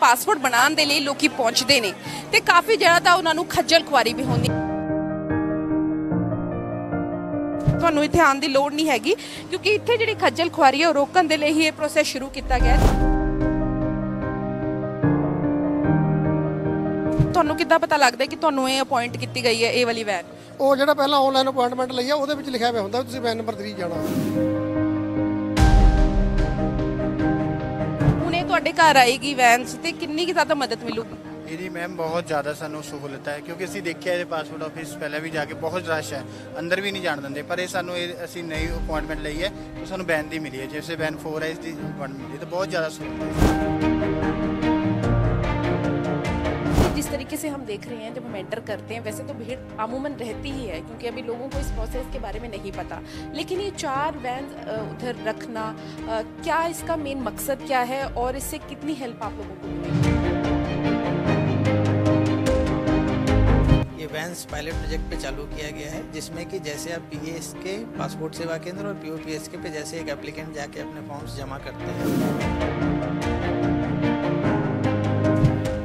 Passport ਬਣਾਉਣ ਦੇ ਲਈ ਲੋਕੀ ਪਹੁੰਚਦੇ ਨੇ ਤੇ ਕਾਫੀ ਜ਼ਿਆਦਾ ਉਹਨਾਂ ਨੂੰ ਖੱਜਲ ਖੁਆਰੀ ਵੀ ਹੁੰਦੀ। ਤੁਹਾਨੂੰ ਇੱਥੇ ਆਉਣ ਦੀ ਲੋੜ ਨਹੀਂ ਹੈਗੀ ਕਿਉਂਕਿ ਇੱਥੇ ਜਿਹੜੀ ਖੱਜਲ ਖੁਆਰੀ ਹੈ ਉਹ ਰੋਕਣ ਦੇ ਲਈ ਹੀ ਇਹ ਪ੍ਰੋਸੈਸ ਸ਼ੁਰੂ ਕੀਤਾ ਗਿਆ ਹੈ। ਤੁਹਾਨੂੰ ਕਿੱਦਾਂ ਪਤਾ ਲੱਗਦਾ ਕਿ ਤੁਹਾਨੂੰ ਇਹ ਅਪਾਇੰਟ ਕੀਤੀ ਗਈ ਹੈ ਇਹ ਵਾਲੀ ਵੈਨ? ਉਹ ਜਿਹੜਾ ਪਹਿਲਾਂ ਆਨਲਾਈਨ ਅਪਾਇੰਟਮੈਂਟ ਲਈ ਆ ਉਹਦੇ ਵਿੱਚ ਲਿਖਿਆ ਹੋਇਆ ਹੁੰਦਾ ਤੁਸੀਂ ਵੈਨ ਨੰਬਰ 3 ਜਾਣਾ। ਉਹਨੇ ਤੁਹਾਡੇ ਘਰ ਆਏਗੀ ਵੈਨਸ ਤੇ ਕਿੰਨੀ ਕਿ ਜ਼ਿਆਦਾ ਮਦਦ ਮਿਲੂਗੀ? जी मैम बहुत ज़्यादा सानू सहूलत है क्योंकि असी देखिए ये पासपोर्ट ऑफिस पहले भी जाके बहुत रश है, अंदर भी नहीं जान देंगे, पर सानू असी नई अपॉइंटमेंट ली है तो सानू वैन दी मिली है, जैसे वैन 4 है इसकी अपॉइंटमेंट मिली है, तो बहुत ज़्यादा सहूलत है। जिस तरीके से हम देख रहे हैं जब हम एंटर करते हैं वैसे तो भीड़ अमूमन रहती ही है क्योंकि अभी लोगों को इस प्रोसेस के बारे में नहीं पता, लेकिन ये 4 वैन उधर रखना क्या इसका मेन मकसद क्या है और इससे कितनी हेल्प आप लोगों को मिलेगी? वैन्स पायलट प्रोजेक्ट पे चालू किया गया है जिसमें कि जैसे आप PSK पासपोर्ट सेवा केंद्र और POPS पे जैसे एक एप्लीकेंट जाके अपने फॉर्म्स जमा करते हैं,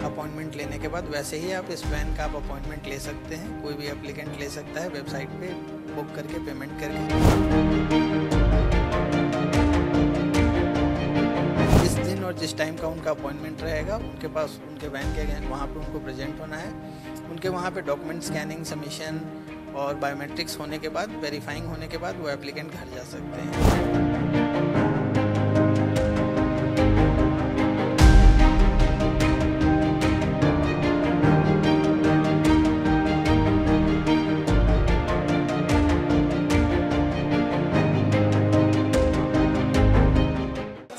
अपॉइंटमेंट लेने के बाद वैसे ही आप इस वैन का आप अपॉइंटमेंट ले सकते हैं, कोई भी एप्लीकेंट ले सकता है वेबसाइट पे बुक करके पेमेंट करके। जिस दिन और जिस टाइम का उनका अपॉइंटमेंट रहेगा उनके पास उनके वैन के अगेन वहाँ पर उनको प्रेजेंट होना है, उनके वहाँ पे डॉक्यूमेंट स्कैनिंग सबमिशन और बायोमेट्रिक्स होने के बाद वेरीफाइंग होने के बाद वो एप्लीकेंट घर जा सकते हैं।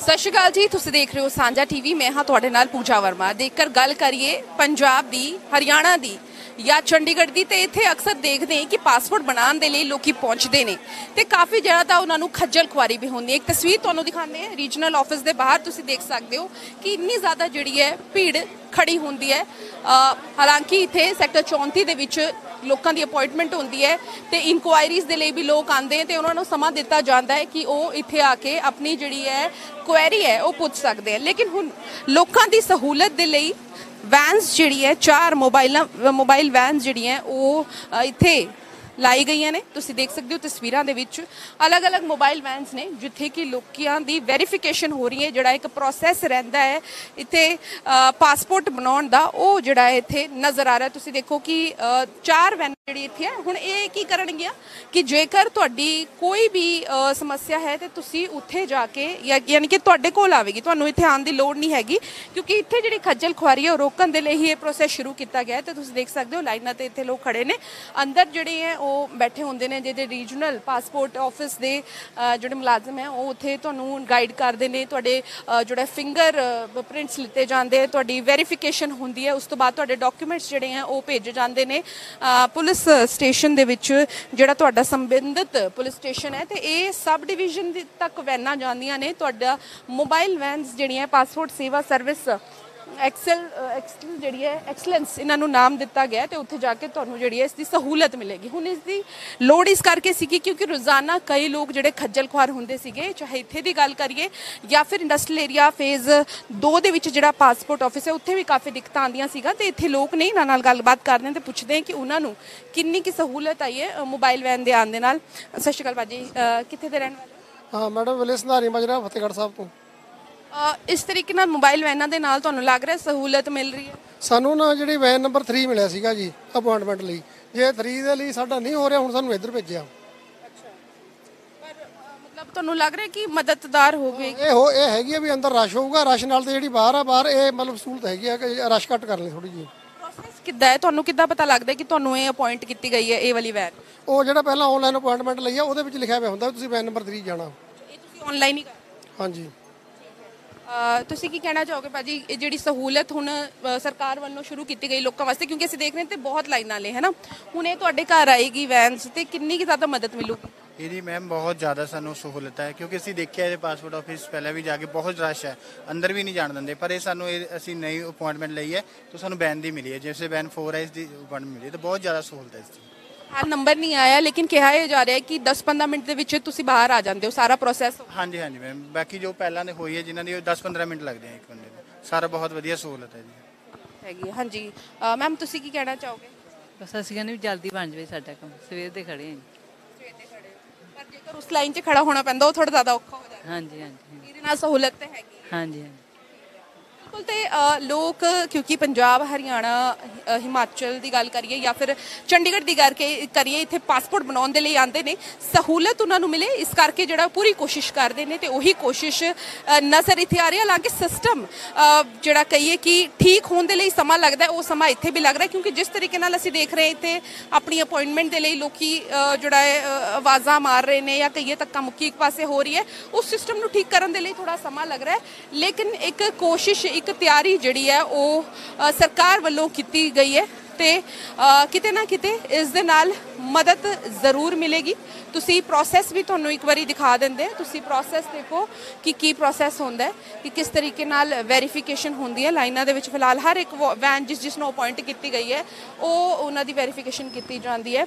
सत श्री अकाल जी, तुसीं देख रहे हो सांझा टीवी, मैं हां तुहाडे नाल पूजा वर्मा। देखकर गल करिए पंजाब दी, हरियाणा दी या ਚੰਡੀਗੜ੍ਹ ਦੀ ਤੇ ਇੱਥੇ ਅਕਸਰ ਦੇਖਦੇ ਹਾਂ ਕਿ ਪਾਸਪੋਰਟ ਬਣਾਉਣ ਦੇ ਲਈ ਲੋਕੀ ਪਹੁੰਚਦੇ ਨੇ ਤੇ ਕਾਫੀ ਜ਼ਿਆਦਾ ਉਹਨਾਂ ਨੂੰ ਖੱਜਲ ਖੁਆਰੀ ਵੀ ਹੁੰਦੀ ਹੈ। ਇੱਕ ਤਸਵੀਰ ਤੁਹਾਨੂੰ ਦਿਖਾਉਂਦੇ ਹਾਂ ਰੀਜਨਲ ਆਫਿਸ ਦੇ ਬਾਹਰ, ਤੁਸੀਂ ਦੇਖ ਸਕਦੇ ਹੋ ਕਿ ਇੰਨੀ ਜ਼ਿਆਦਾ ਜਿਹੜੀ ਹੈ ਭੀੜ ਖੜੀ ਹੁੰਦੀ ਹੈ। ਹਾਲਾਂਕਿ ਇੱਥੇ ਸੈਕਟਰ 34 ਦੇ ਵਿੱਚ ਲੋਕਾਂ ਦੀ ਅਪਾਇੰਟਮੈਂਟ ਹੁੰਦੀ ਹੈ ਤੇ ਇਨਕੁਆਇਰੀਜ਼ ਦੇ ਲਈ ਵੀ ਲੋਕ ਆਉਂਦੇ ਤੇ ਉਹਨਾਂ ਨੂੰ ਸਮਾਂ ਦਿੱਤਾ ਜਾਂਦਾ ਹੈ ਕਿ ਉਹ ਇੱਥੇ ਆ ਕੇ ਆਪਣੀ ਜਿਹੜੀ ਹੈ ਕੁਐਰੀ ਹੈ ਉਹ ਪੁੱਛ ਸਕਦੇ ਹੈ। ਲੇਕਿਨ ਹੁਣ ਲੋਕਾਂ ਦੀ ਸਹੂਲਤ ਦੇ ਲਈ वैनस जिहड़ी है 4 मोबाइल वैनस जिहड़ी है वो इत्थे लाई गई ने। तुसीं देख सकते हो तस्वीरां दे विच अलग अलग मोबाइल वैनस ने जिथे कि लोकां दी वेरीफिकेशन हो रही है, जिहड़ा एक प्रोसैस रहिंदा है इत्थे पासपोर्ट बनाउण दा ओह जिहड़ा इत्थे नज़र आ रहा है। तुसीं देखो कि 4 वैन जिहड़ी इत्थे है हुण इह की करनगियां कि जेकर तुहाडी कोई भी समस्या है तो तुसीं उत्थे जाके यानी कि तुहाडे कोल आवेगी, तुहानूं इत्थे आउण दी लोड़ नहीं हैगी क्योंकि इत्थे जिहड़ी खज्जल खुआरी है रोकण दे लई ही इह प्रोसैस शुरू कीता गया है। तो तुसीं देख सकते हो लाइनां ते इत्थे लोक खड़े ने, अंदर जिहड़े है ਉਹ ਬੈਠੇ ਹੁੰਦੇ ਨੇ ਜਿਹੜੇ ਰੀਜਨਲ ਪਾਸਪੋਰਟ ਆਫਿਸ ਦੇ ਜਿਹੜੇ ਮੁਲਾਜ਼ਮ ਹੈ ਉਹ ਉੱਥੇ ਤੁਹਾਨੂੰ ਗਾਈਡ ਕਰਦੇ ਨੇ, ਤੁਹਾਡੇ ਜਿਹੜਾ ਫਿੰਗਰ ਪ੍ਰਿੰਟਸ ਲਿੱਤੇ ਜਾਂਦੇ ਆ, ਤੁਹਾਡੀ ਵੈਰੀਫਿਕੇਸ਼ਨ ਹੁੰਦੀ ਹੈ, ਉਸ ਤੋਂ ਬਾਅਦ ਤੁਹਾਡੇ ਡਾਕੂਮੈਂਟਸ ਜਿਹੜੇ ਆ ਉਹ ਭੇਜੇ ਜਾਂਦੇ ਨੇ ਪੁਲਿਸ ਸਟੇਸ਼ਨ ਦੇ ਵਿੱਚ ਜਿਹੜਾ ਤੁਹਾਡਾ ਸੰਬੰਧਿਤ ਪੁਲਿਸ ਸਟੇਸ਼ਨ ਹੈ ਤੇ ਇਹ ਸਬ ਡਿਵੀਜ਼ਨ ਤੱਕ ਵੈਨਾਂ ਜਾਂਦੀਆਂ ਨੇ। ਤੁਹਾਡਾ ਮੋਬਾਈਲ ਵੈਨਸ ਜਿਹੜੀਆਂ ਪਾਸਪੋਰਟ ਸੇਵਾ ਸਰਵਿਸ एक्सेल जी है एक्सलेंस इन्हों नाम दिता गया तो उत्थे जाके तुहानूं जी इसकी सहूलत मिलेगी। हुण इसकी लोड़ इस करके सी क्योंकि रोज़ाना कई लोग जोड़े खज्जल खुआर होंदे सीगे, चाहे इत्थे दी गल करिए या फिर इंडस्ट्रियल एरिया फेज़ 2 दे विच जिहड़ा पासपोर्ट ऑफिस है उत्थे भी काफ़ी दिक्कत आंदियां सीगा ते इत्थे लोग ने इन्हां नाल गलबात करदे ते पुछदे हैं कि उन्हां नूं किन्नी की सहूलत आई है मोबाइल वैन दे आउण दे नाल। सत श्री अकाल भाजी, कित्थे दे रहण वाले? हाँ मैडम वेले संधारी माजरा फतेहगढ़ साहब तो इस तरीके नाल मोबाइल वैन दे नाल तुहानूं लग रहा सहूलत मिल रही है? सानू ना जी वैन नंबर 3 मिलिया सीगा जी अपॉइंटमेंट लई, जे 3 दे लई साडा नहीं हो रहा हुण सानू इधर भेजिया। अच्छा, पर मतलब तुहानूं लग रहा कि मददगार हो गई? ये हैगी भी अंदर रश होगा, रश नाल ते जेहड़ी बाहर आ बाहर ये मतलब सहूलत हैगी है कि रश घट कर ले थोड़ी जी। प्रोसेस किद्दां है, तुहानूं किद्दां पता लगदा कि तुहानूं ये अपॉइंट कीती गई है ये वाली वैन? वो जेहड़ा पहला ऑनलाइन अपॉइंटमेंट लई है ओहदे विच लिखिया होया हुंदा तुसीं वैन नंबर 3 जाना। ये तुसीं ऑनलाइन ही कर? हां जी। ਤੁਸੀਂ ਕੀ ਕਹਿਣਾ ਚਾਹੋਗੇ ਭਾਜੀ ਜਿਹੜੀ ਸਹੂਲਤ ਹੁਣ ਸਰਕਾਰ ਵੱਲੋਂ ਸ਼ੁਰੂ ਕੀਤੀ ਗਈ ਲੋਕਾਂ ਵਾਸਤੇ ਕਿਉਂਕਿ ਅਸੀਂ ਦੇਖ ਰਹੇ ਤੇ ਬਹੁਤ ਲਾਈਨਾਂ ਨੇ ਹੈ ਨਾ, ਹੁਣ ਇਹ ਤੁਹਾਡੇ ਘਰ ਆਏਗੀ ਵੈਨਸ ਤੇ ਕਿੰਨੀ ਕਿ ਜ਼ਿਆਦਾ ਮਦਦ ਮਿਲੂਗੀ? जी मैम बहुत ज़्यादा सानू सहूलत है क्योंकि असी देखिए ये पासपोर्ट ऑफिस पहले भी जाके बहुत रश है, अंदर भी नहीं जान देंगे, पर सानू असी नई अपॉइंटमेंट ली है तो सानू वैन दी मिली है, जैसे वैन 4 है इसकी अपॉइंटमेंट मिली है, तो बहुत ज़्यादा सहूलत है इसकी। हाँ नंबर नहीं आया लेकिन कहा जा रहा है कि 10-15 मिनट के तुसी बाहर आ जाते हो सारा प्रोसैस? हाँ जी, हाँ जी मैम, बाकी जो पहला ने होई है जिन्होंने 10-15 मिनट लगते हैं एक बंदे सारा बहुत वधिया सहूलत है जी हैगी। हाँ जी मैम तुसी की कहना चाहोगे? बस असीं कहने भी जल्दी बन जाए साडा काम, सवेर दे खड़े हैं, सवेर दे खड़े पर जेकर उस लाइन 'च खड़ा होना पैंदा ओह थोड़ा ज़्यादा औखा हो जाता है। हाँ जी हाँ जी इहदे नाल सहूलत है हैगी। हाँ जी बिल्कुल। तो लोग क्योंकि पंजाब हरियाणा हिमाचल की गल करिए या फिर चंडीगढ़ की गल करिए इत्थे पासपोर्ट बनाने के लिए आते हैं, सहूलत उन्होंने मिले इस करके जो पूरी कोशिश करते हैं, तो वही कोशिश नज़र इत्थे आ रही है। हालांकि सिस्टम जोड़ा कहिए कि ठीक होने के लिए समा लगता है, वो समा इत्थे भी लग रहा है क्योंकि जिस तरीके असीं देख रहे इत्थे अपनी अपॉइंटमेंट के लिए लोग जोड़ा आवाज़ा मार रहे हैं या कहिए धक्का मुक्की एक पासे हो रही है, उस सिस्टम को ठीक करने के लिए थोड़ा समा लग रहा है, लेकिन एक कोशिश एक तैयारी जिहड़ी है वो सरकार वालों की गई है ते किते ना किते इस दे नाल मदद जरूर मिलेगी। तुसी प्रोसेस भी तुहानूं एक बारी दिखा देंदे, तुसी प्रोसेस देखो कि की प्रोसेस होंदा है कि किस तरीके नाल वेरीफिकेशन होंदी है। लाइना दे विच फिलहाल हर एक वैन जिसनूं अपॉइंट की गई है वो उन्हां दी वेरीफिकेशन की जाती है,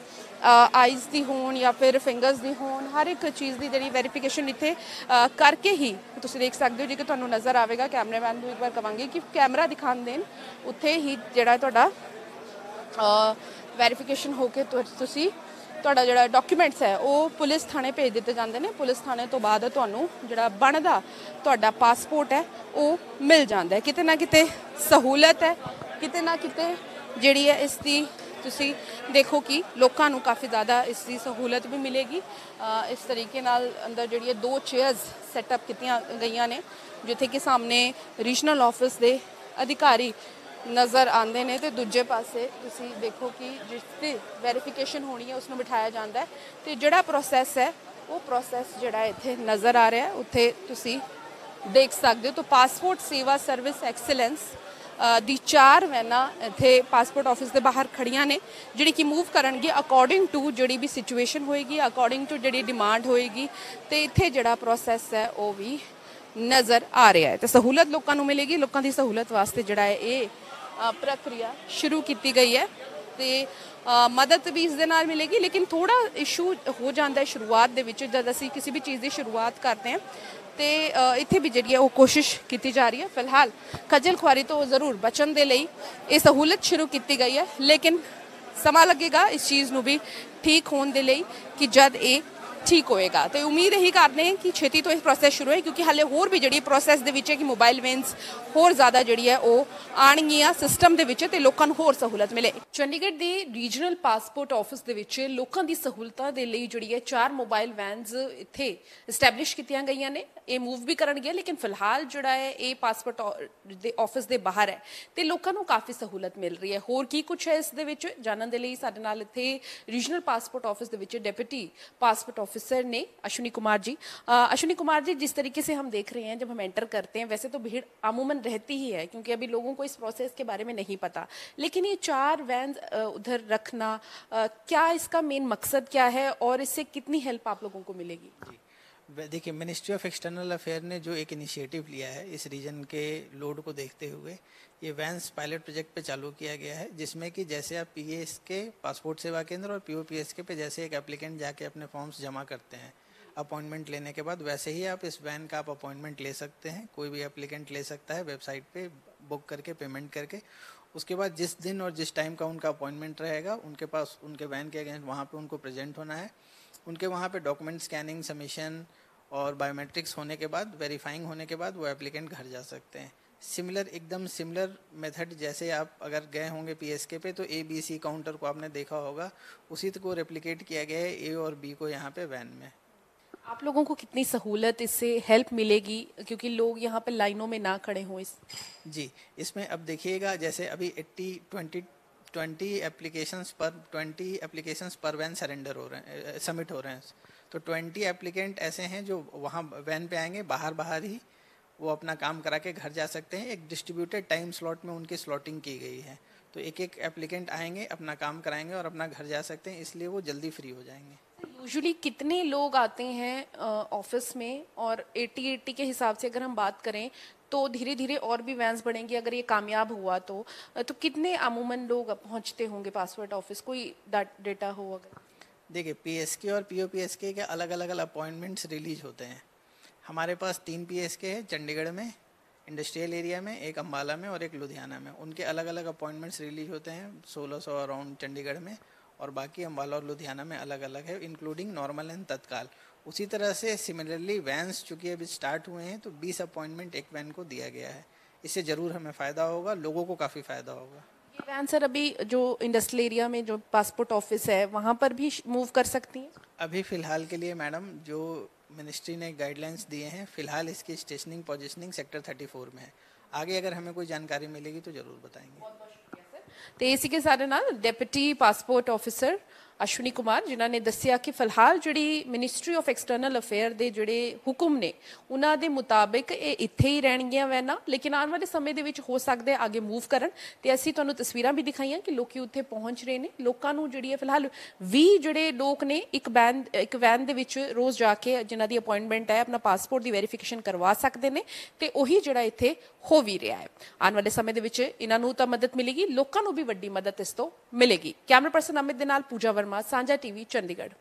आइज दी होण या फिर फिंगर्स दी होण, हर एक चीज़ दी जिहड़ी वेरीफिकेशन इत्थे करके ही तुसी देख सकदे हो। जे कि तुहानूं नज़र आवेगा कैमरामैन नूं एक बार कवांगी कि कैमरा दिखाण देण, उत्थे ही जिहड़ा तुहाडा वेरीफिकेशन होकर तुहाडा जिहड़ा डॉक्यूमेंट्स है वो पुलिस थाने भेज दिते जाते हैं। पुलिस थाने तो बाद तुहानूं जिहड़ा बनदा तुहाडा पासपोर्ट है वो मिल जाता है। किते ना किते सहूलत है, किते ना किते जिहड़ी है इसकी तुसी देखो कि लोगों को काफ़ी ज़्यादा इसकी सहूलत भी मिलेगी। इस तरीके नाल अंदर जिहड़ी है दो चेयर्स सैटअप कीतियां गईयां ने जिथे कि सामने रीजनल ऑफिस के अधिकारी नज़र आते हैं, तो दूजे पासे तुसी देखो कि जिसकी वेरीफिकेशन होनी है उसमें बिठाया जाता है। तो जोड़ा प्रोसैस है वो प्रोसैस जोड़ा इत्थे नज़र आ रहा है, उत्थे तुसी देख सकते हो। तो पासपोर्ट सेवा सर्विस एक्सीलेंस दी चार वैना इत्थे पासपोर्ट ऑफिस के बाहर खड़िया ने जिड़ी कि मूव करनगी अकॉर्डिंग टू जिड़ी भी सिचुएशन होएगी, अकॉर्डिंग टू जिड़ी डिमांड होएगी, तो इत्थे जोड़ा प्रोसैस है वो भी नज़र आ रहा है। तो सहूलत लोगों को मिलेगी, लोगों की सहूलत वास्ते जोड़ा है ये प्रक्रिया शुरू की गई है। तो मदद भी इस दे नाल मिलेगी, लेकिन थोड़ा इशू हो जाता है शुरुआत दे विच जद असी किसी भी चीज़ की शुरुआत करते हैं, तो इत्थे भी जिहड़ी है वो कोशिश की जा रही है। फिलहाल खजल खुआरी तो जरूर बचण दे लई ये सहूलत शुरू की गई है, लेकिन समा लगेगा इस चीज़ नूं भी ठीक होने दे लई कि जद ये ठीक होएगा। तो उम्मीद यही करते हैं कि छेती तो इस प्रोसैस शुरू है क्योंकि हाले होर भी जी प्रोसैस कि मोबाइल वैनस होर ज़्यादा जी है वो आनगियाँ सिस्टम के लोगों को होर सहूलत मिले। चंडीगढ़ के रीजनल पासपोर्ट ऑफिस के लोगों की सहूलता के लिए जी है चार मोबाइल वैनस इत्थे इस्टैबलिश कीतियां गई ने, ये मूव भी करनगियां, लेकिन फिलहाल जोड़ा है ये पासपोर्ट ऑफिस के बाहर है, तो लोगों को काफ़ी सहूलत मिल रही है। होर की कुछ है इस जानने के लिए साडे नाल इत्थे regional passport office deputy passport officer ने अश्विनी कुमार जी। अश्विनी कुमार जी, जिस तरीके से हम देख रहे हैं जब हम एंटर करते हैं, वैसे तो भीड़ अमूमन रहती ही है क्योंकि अभी लोगों को इस प्रोसेस के बारे में नहीं पता, लेकिन ये चार वैन उधर रखना क्या इसका मेन मकसद क्या है और इससे कितनी हेल्प आप लोगों को मिलेगी? देखिए, मिनिस्ट्री ऑफ एक्सटर्नल अफेयर ने जो एक इनिशिएटिव लिया है इस रीजन के लोड को देखते हुए, ये वैन्स पायलट प्रोजेक्ट पे चालू किया गया है जिसमें कि जैसे आप PSK पासपोर्ट सेवा केंद्र और POPSK पे जैसे एक एप्लीकेंट जाके अपने फॉर्म्स जमा करते हैं अपॉइंटमेंट लेने के बाद, वैसे ही आप इस वैन का आप अपॉइंटमेंट ले सकते हैं। कोई भी एप्लीकेंट ले सकता है वेबसाइट पर बुक करके पेमेंट करके, उसके बाद जिस दिन और जिस टाइम का उनका अपॉइंटमेंट रहेगा उनके पास उनके वैन के अगेंस्ट वहाँ पर उनको प्रेजेंट होना है। उनके वहाँ पे डॉक्यूमेंट स्कैनिंग सबमिशन और बायोमेट्रिक्स होने के बाद वेरीफाइंग होने के बाद वो एप्लीकेंट घर जा सकते हैं। सिमिलर एकदम सिमिलर मेथड जैसे आप अगर गए होंगे PSK पे तो ABC काउंटर को आपने देखा होगा, उसी को रेप्लिकेट किया गया है A और B को यहाँ पे वैन में। आप लोगों को कितनी सहूलत इससे हेल्प मिलेगी क्योंकि लोग यहाँ पे लाइनों में ना खड़े हों? इसमें अब देखिएगा जैसे अभी 20 एप्लीकेशंस पर वैन सरेंडर हो रहे हैं, सबमिट हो रहे हैं, तो 20 एप्लीकेंट ऐसे हैं जो वहाँ वैन पे आएंगे, बाहर ही वो अपना काम करा के घर जा सकते हैं। एक डिस्ट्रीब्यूटेड टाइम स्लॉट में उनकी स्लॉटिंग की गई है, तो एक एक एप्लीकेंट आएंगे अपना काम कराएंगे और अपना घर जा सकते हैं, इसलिए वो जल्दी फ्री हो जाएंगे। यूजुअली कितने लोग आते हैं ऑफिस में? और 80 के हिसाब से अगर हम बात करें तो धीरे धीरे और भी वैन्स बढ़ेंगी अगर ये कामयाब हुआ तो कितने अमूमन लोग पहुंचते होंगे पासपोर्ट ऑफिस? कोई डेटा हो अगर? देखिए, PSK और POPSK के अलग अलग अपॉइंटमेंट्स रिलीज होते हैं। हमारे पास 3 PSK है चंडीगढ़ में, इंडस्ट्रियल एरिया में, एक अम्बाला में और एक लुधियाना में। उनके अलग अलग अपॉइंटमेंट्स रिलीज होते हैं 1600 अराउंड चंडीगढ़ में, और बाकी अम्बाला और लुधियाना में अलग अलग है, इंक्लूडिंग नॉर्मल एंड तत्काल। उसी तरह से सिमिलरली वैन्स चूँकि अभी स्टार्ट हुए हैं तो 20 अपॉइंटमेंट एक वैन को दिया गया है। इससे ज़रूर हमें फ़ायदा होगा, लोगों को काफ़ी फ़ायदा होगा। ये वैन सर अभी जो इंडस्ट्रियल एरिया में जो पासपोर्ट ऑफिस है वहाँ पर भी मूव कर सकती हैं? अभी फ़िलहाल के लिए मैडम जो मिनिस्ट्री ने गाइडलाइंस दिए हैं, फ़िलहाल इसकी स्टेशनिंग पोजिशनिंग सेक्टर 34 में है। आगे अगर हमें कोई जानकारी मिलेगी तो ज़रूर बताएंगे। बहुत बहुत शुक्रिया सर। तो इसी के साथ ना deputy passport officer Ashwini Kumar जिन्होंने दसिया कि फिलहाल जी मिनिस्ट्री ऑफ एक्सटर्नल अफेयर के जोड़े हुक्म ने उन्हों के मुताबिक ये इतें ही रहनगियां वैना, लेकिन आने वाले समय के हो सकता है आगे मूव करन। तो असी तुहानूं तस्वीरां भी दिखाइयां कि लोग उत्थे पहुँच रहे हैं। लोगों को जी फिलहाल 20 जोड़े लोग ने एक वैन दे विच रोज़ जाके जिन्हां दी अपॉइंटमेंट है अपना पासपोर्ट की वेरीफिकेशन करवा सकते हैं। तो उही जोड़ा इत्थे हो भी रहा है। आने वाले समय के इन्हों तो मदद मिलेगी, लोगों को भी वड्डी मदद इस तो मिलेगी। कैमरा पर्सन अमित दे नाल पूजा वर्मा, सांझा टीवी, चंडीगढ़।